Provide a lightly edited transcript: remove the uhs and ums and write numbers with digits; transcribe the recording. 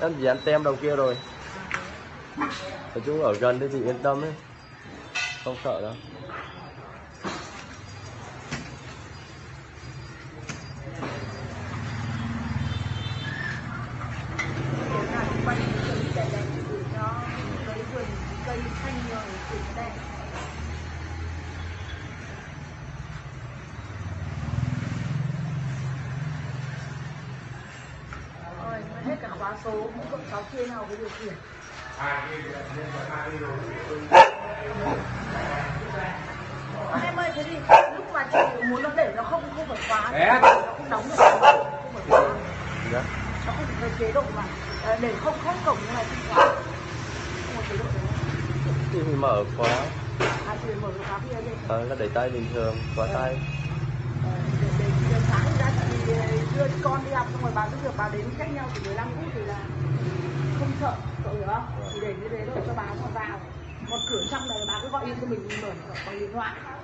Anh chị anh tem đầu kia rồi. Và chú ở gần đây thì yên tâm ấy, không sợ đâu. Số một cộng 6 kia nào với điều khiển. Em ơi, thế thì lúc mà chị muốn nó để nó không phải khóa, nó không đóng được, không phải khóa. Nó không phải chế độ mà để không khóa cổng như này không khóa. Không có chế độ đấy. Chị phải mở khóa. À, chị mở khóa kia đây. Ờ, nó đẩy tay bình thường, khóa tay. Để sáng ra thì đưa con đi học xong rồi bà giúp được bà đến cách nhau từ 15 phút thì là không sợ, cậu hiểu không? Thì để như thế rồi cho bà vào. Còn cửa trong này bà cứ gọi yên cho mình mở gọi điện thoại.